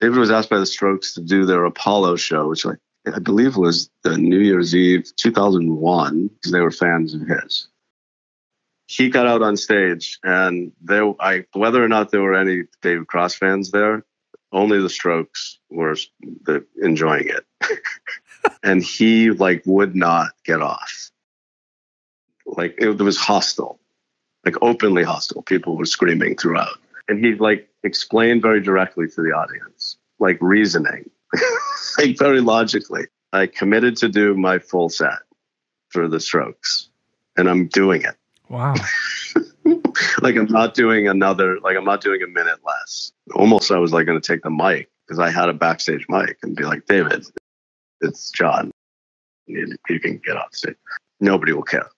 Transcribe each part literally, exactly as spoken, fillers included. David was asked by the Strokes to do their Apollo show, which like, I believe was the New Year's Eve two thousand one, because they were fans of his. He got out on stage, and they, I, whether or not there were any David Cross fans there, only the Strokes were the, enjoying it. And he like would not get off. Like it was hostile, like openly hostile. People were screaming throughout. And he like explained very directly to the audience, like reasoning, like very logically. I committed to do my full set for the Strokes, and I'm doing it. Wow. Like I'm not doing another, like I'm not doing a minute less. Almost I was like going to take the mic, because I had a backstage mic, and be like, David, it's John. You, you can get off stage. Nobody will care.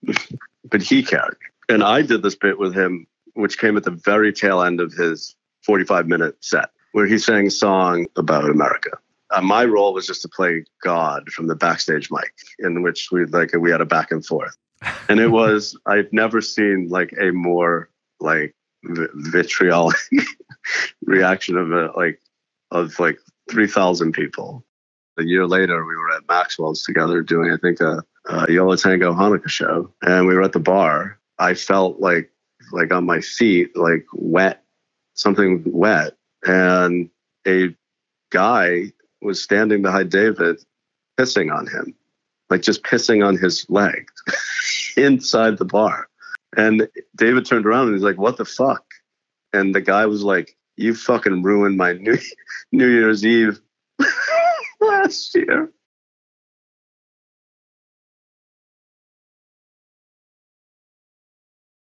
But he cared. And I did this bit with him, which came at the very tail end of his forty-five minute set, where he sang a song about America. Uh, my role was just to play God from the backstage mic, in which we like we had a back and forth. And it was, I've never seen like a more like vitriolic reaction of a, like of like three thousand people. A year later, we were at Maxwell's together doing, I think, a, a Yola Tango Hanukkah show. And we were at the bar. I felt like like on my feet, like wet, something wet. And a guy was standing behind David, pissing on him. Like just pissing on his leg inside the bar. And David turned around and he's like, what the fuck? And the guy was like, you fucking ruined my New, New Year's Eve last year.